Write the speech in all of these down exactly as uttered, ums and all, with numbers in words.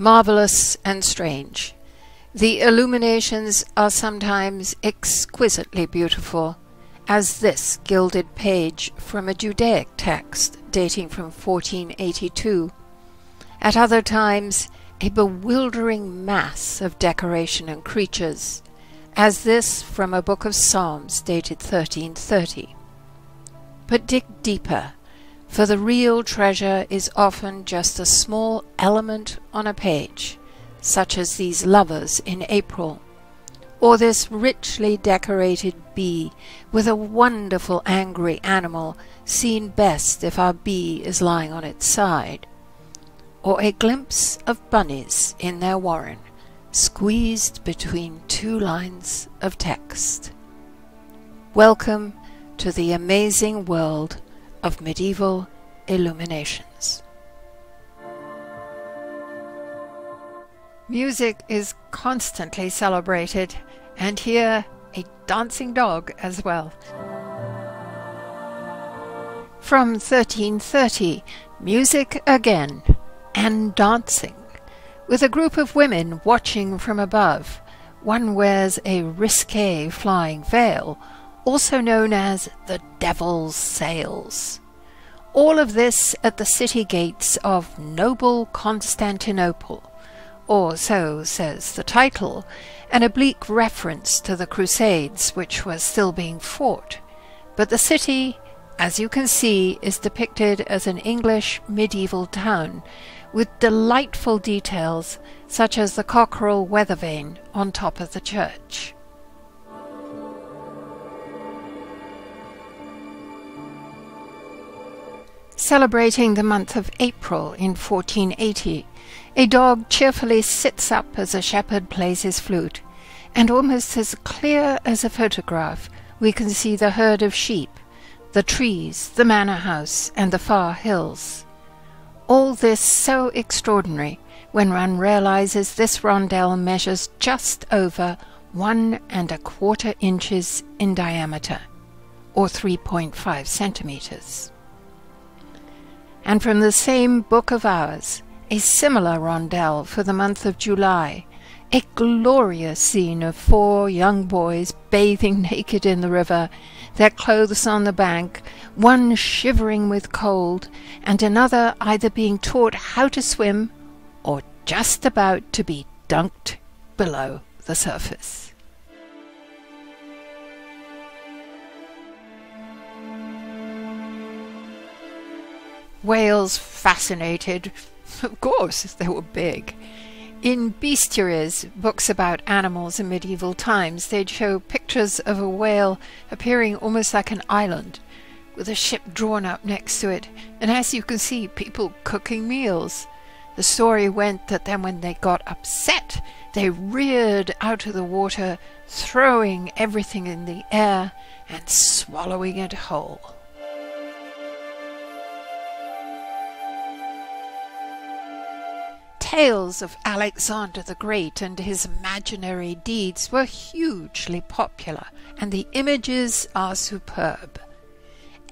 marvelous and strange. The illuminations are sometimes exquisitely beautiful, as this gilded page from a Judaic text dating from fourteen eighty-two. At other times, a bewildering mass of decoration and creatures, as this from a book of Psalms dated thirteen thirty. But dig deeper, for the real treasure is often just a small element on a page, such as these lovers in April, or this richly decorated bee with a wonderful angry animal seen best if our bee is lying on its side, or a glimpse of bunnies in their warren, squeezed between two lines of text. Welcome to the amazing world of medieval illuminations. Music is constantly celebrated, and here a dancing dog as well. From thirteen thirty, music again, and dancing, with a group of women watching from above. One wears a risqué flying veil, also known as the Devil's Sails. All of this at the city gates of noble Constantinople, or so says the title, an oblique reference to the Crusades, which were still being fought. But the city, as you can see, is depicted as an English medieval town, with delightful details such as the cockerel weather vane on top of the church. Celebrating the month of April in fourteen eighty, a dog cheerfully sits up as a shepherd plays his flute, and almost as clear as a photograph we can see the herd of sheep, the trees, the manor house, and the far hills. All this so extraordinary when one realizes this rondel measures just over one and a quarter inches in diameter, or three point five centimeters. And from the same book of hours, a similar rondel for the month of July, a glorious scene of four young boys bathing naked in the river, their clothes on the bank, one shivering with cold, and another either being taught how to swim or just about to be dunked below the surface. Whales fascinated. Of course, they were big. In bestiaries, books about animals in medieval times, they'd show pictures of a whale appearing almost like an island, with a ship drawn up next to it, and as you can see, people cooking meals. The story went that then when they got upset, they reared out of the water, throwing everything in the air and swallowing it whole. Tales of Alexander the Great and his imaginary deeds were hugely popular, and the images are superb.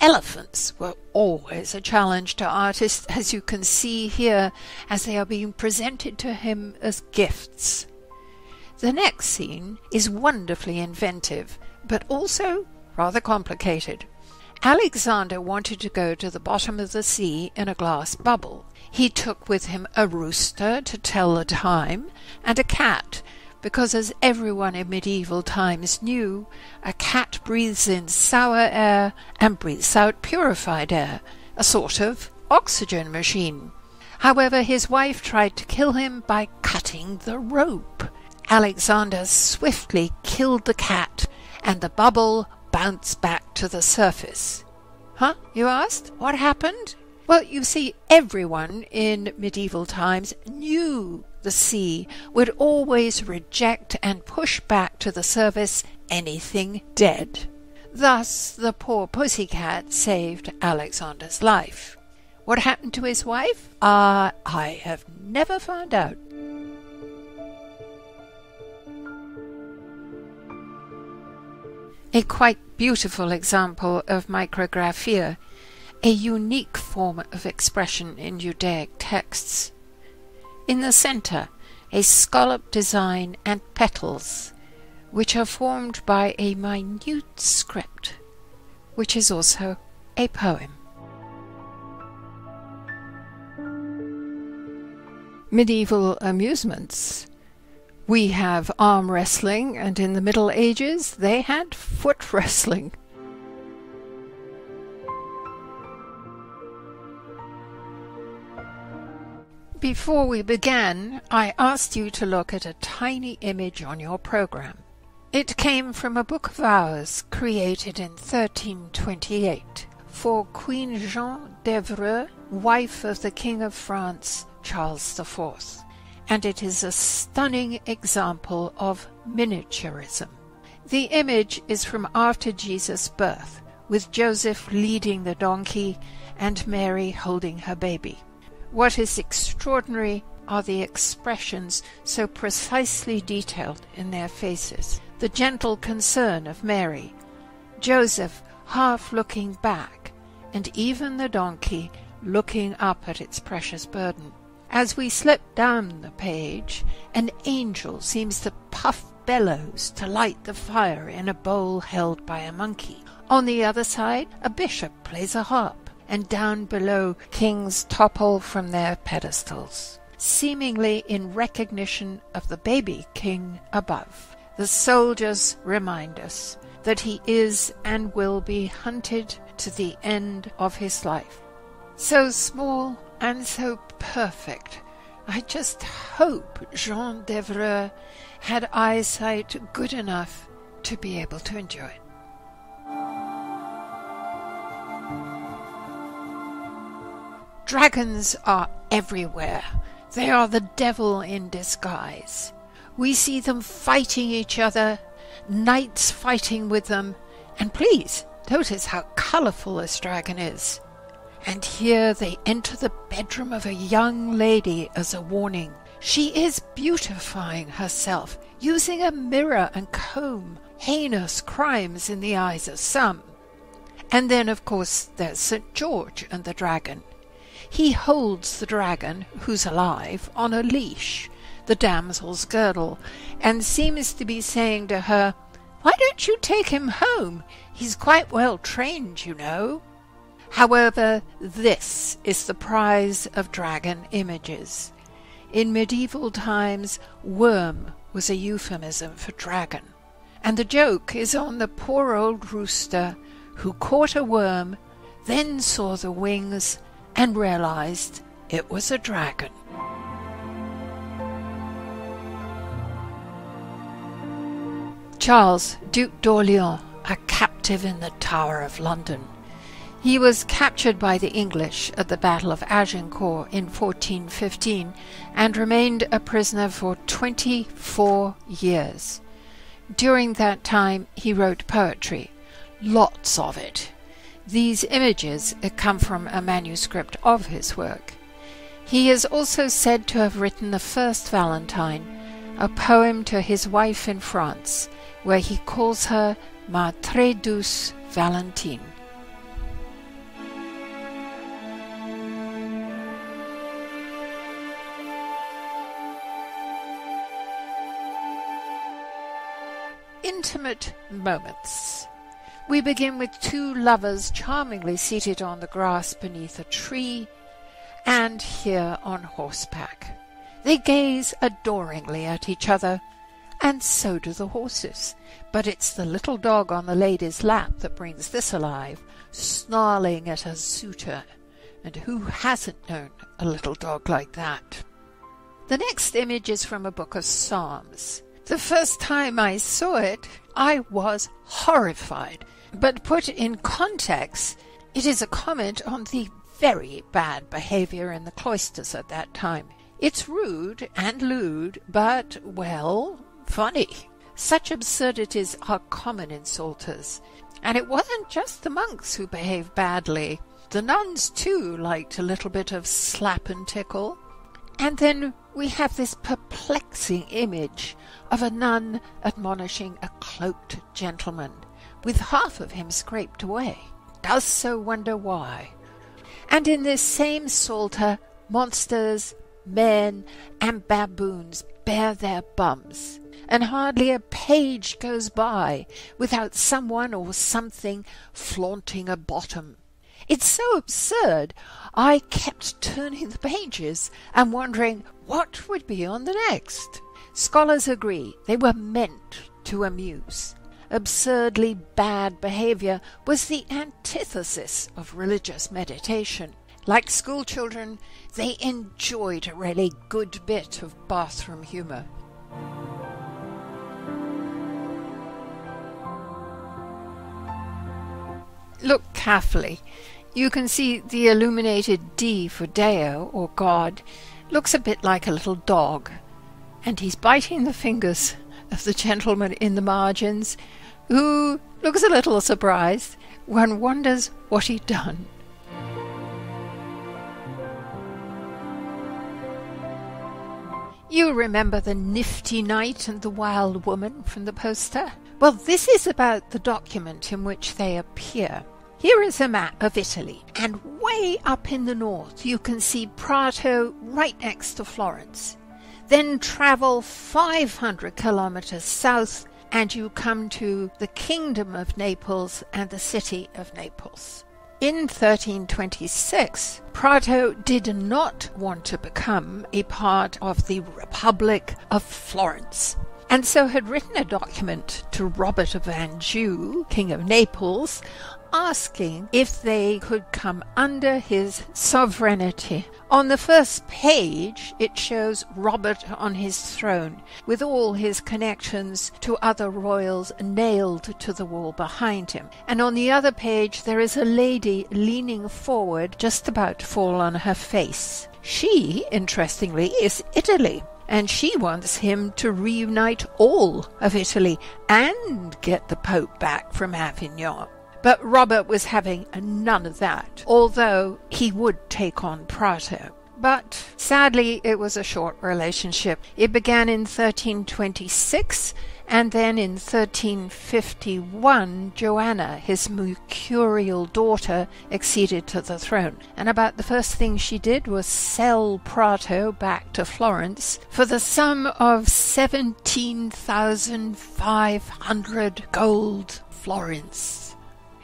Elephants were always a challenge to artists, as you can see here, as they are being presented to him as gifts. The next scene is wonderfully inventive, but also rather complicated. Alexander wanted to go to the bottom of the sea in a glass bubble. He took with him a rooster to tell the time, and a cat, because as everyone in medieval times knew, a cat breathes in sour air and breathes out purified air, a sort of oxygen machine. However, his wife tried to kill him by cutting the rope. Alexander swiftly killed the cat, and the bubble bounced back to the surface. Huh? You asked? What happened? Well, you see, everyone in medieval times knew the sea would always reject and push back to the surface anything dead. Thus, the poor pussycat saved Alexander's life. What happened to his wife? Ah, uh, I have never found out. A quite beautiful example of micrographia, a unique form of expression in Judaic texts. In the centre, a scallop design and petals, which are formed by a minute script, which is also a poem. Medieval amusements. We have arm wrestling, and in the Middle Ages they had foot wrestling. Before we began, I asked you to look at a tiny image on your program. It came from a book of hours created in thirteen twenty-eight for Queen Jeanne d'Évreux, wife of the King of France, Charles the Fourth, and it is a stunning example of miniaturism. The image is from after Jesus' birth, with Joseph leading the donkey and Mary holding her baby. What is extraordinary are the expressions so precisely detailed in their faces. The gentle concern of Mary, Joseph half looking back, and even the donkey looking up at its precious burden. As we slip down the page, an angel seems to puff bellows to light the fire in a bowl held by a monkey. On the other side, a bishop plays a harp, and down below kings topple from their pedestals, seemingly in recognition of the baby king above. The soldiers remind us that he is and will be hunted to the end of his life. So small and so perfect. I just hope Jeanne d'Évreux had eyesight good enough to be able to enjoy it. Dragons are everywhere. They are the devil in disguise. We see them fighting each other, knights fighting with them, and please notice how colourful this dragon is. And here they enter the bedroom of a young lady as a warning. She is beautifying herself, using a mirror and comb, heinous crimes in the eyes of some. And then, of course, there's Saint George and the dragon. He holds the dragon, who's alive, on a leash, the damsel's girdle, and seems to be saying to her, "Why don't you take him home? He's quite well trained, you know." However, this is the prize of dragon images. In medieval times, worm was a euphemism for dragon, and the joke is on the poor old rooster who caught a worm, then saw the wings, and realized it was a dragon. Charles, Duke d'Orléans, a captive in the Tower of London. He was captured by the English at the Battle of Agincourt in fourteen fifteen and remained a prisoner for twenty-four years. During that time he wrote poetry, lots of it. These images come from a manuscript of his work. He is also said to have written the first Valentine, a poem to his wife in France, where he calls her Ma Très Douce Valentine. Intimate moments. We begin with two lovers charmingly seated on the grass beneath a tree, and here on horseback. They gaze adoringly at each other, and so do the horses. But it's the little dog on the lady's lap that brings this alive, snarling at her suitor. And who hasn't known a little dog like that? The next image is from a book of Psalms. The first time I saw it, I was horrified. But put in context, it is a comment on the very bad behaviour in the cloisters at that time. It's rude and lewd, but, well, funny. Such absurdities are common in psalters. And it wasn't just the monks who behaved badly. The nuns, too, liked a little bit of slap and tickle. And then we have this perplexing image of a nun admonishing a cloaked gentleman, with half of him scraped away. Does so wonder why. And in this same psalter, monsters, men and baboons bare their bums, and hardly a page goes by without someone or something flaunting a bottom. It's so absurd, I kept turning the pages and wondering what would be on the next. Scholars agree they were meant to amuse. Absurdly bad behavior was the antithesis of religious meditation. Like schoolchildren, they enjoyed a really good bit of bathroom humor. Look carefully. You can see the illuminated D for Deo, or God, looks a bit like a little dog, and he's biting the fingers of the gentleman in the margins, who looks a little surprised. One wonders what he'd done. You remember the nifty knight and the wild woman from the poster? Well, this is about the document in which they appear. Here is a map of Italy, and way up in the north you can see Prato right next to Florence. Then travel five hundred kilometers south and you come to the Kingdom of Naples and the city of Naples. In thirteen twenty-six, Prato did not want to become a part of the Republic of Florence, and so had written a document to Robert of Anjou, King of Naples, asking if they could come under his sovereignty. On the first page it shows Robert on his throne, with all his connections to other royals nailed to the wall behind him, and on the other page there is a lady leaning forward, just about to fall on her face. She, interestingly, is Italy, and she wants him to reunite all of Italy and get the Pope back from Avignon. But Robert was having none of that, although he would take on Prato. But sadly, it was a short relationship. It began in thirteen twenty-six, and then in thirteen fifty-one, Joanna, his mercurial daughter, acceded to the throne. And about the first thing she did was sell Prato back to Florence for the sum of seventeen thousand five hundred gold florins.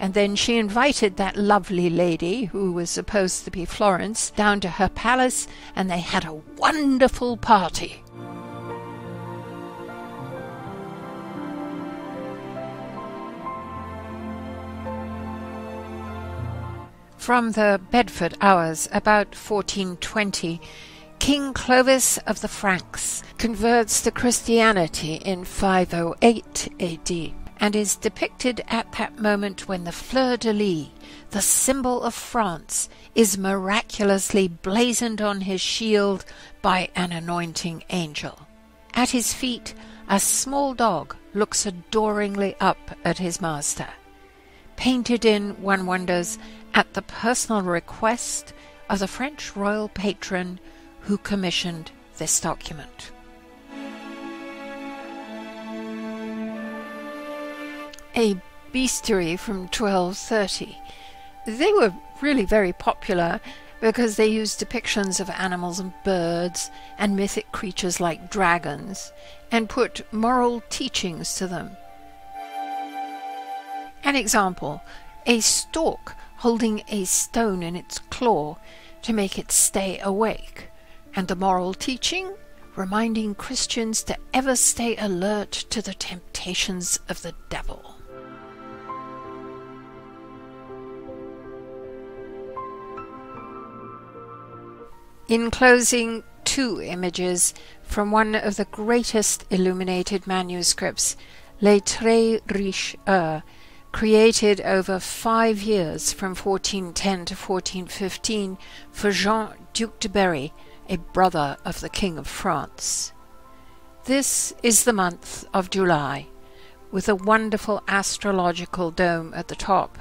And then she invited that lovely lady, who was supposed to be Florence, down to her palace, and they had a wonderful party. From the Bedford Hours, about fourteen twenty, King Clovis of the Franks converts to Christianity in five oh eight A D. And is depicted at that moment when the fleur-de-lis, the symbol of France, is miraculously blazoned on his shield by an anointing angel. At his feet, a small dog looks adoringly up at his master. Painted in, one wonders, at the personal request of the French royal patron who commissioned this document. A bestiary from twelve thirty. They were really very popular because they used depictions of animals and birds and mythic creatures like dragons, and put moral teachings to them. An example, a stork holding a stone in its claw to make it stay awake, and the moral teaching, reminding Christians to ever stay alert to the temptations of the devil. In closing, two images from one of the greatest illuminated manuscripts, Les Très Riches Heures, created over five years from fourteen ten to fourteen fifteen for Jean-Duc de Berry, a brother of the King of France. This is the month of July, with a wonderful astrological dome at the top,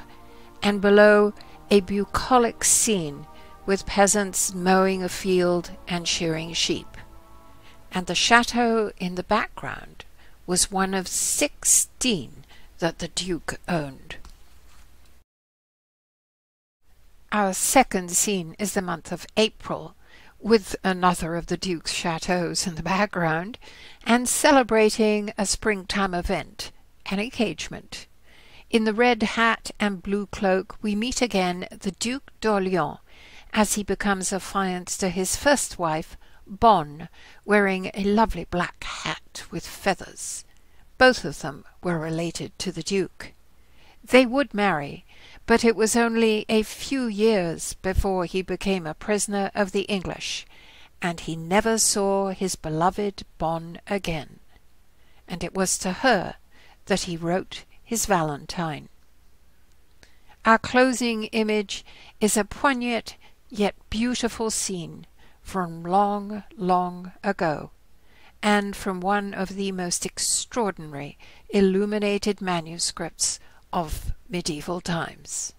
and below a bucolic scene with peasants mowing a field and shearing sheep. And the chateau in the background was one of sixteen that the Duke owned. Our second scene is the month of April, with another of the Duke's chateaux in the background, and celebrating a springtime event, an engagement. In the red hat and blue cloak we meet again the Duke d'Orléans, as he becomes affianced to his first wife, Bonne, wearing a lovely black hat with feathers. Both of them were related to the Duke. They would marry, but it was only a few years before he became a prisoner of the English, and he never saw his beloved Bonne again. And it was to her that he wrote his Valentine. Our closing image is a poignant yet beautiful scene from long, long ago, and from one of the most extraordinary illuminated manuscripts of medieval times.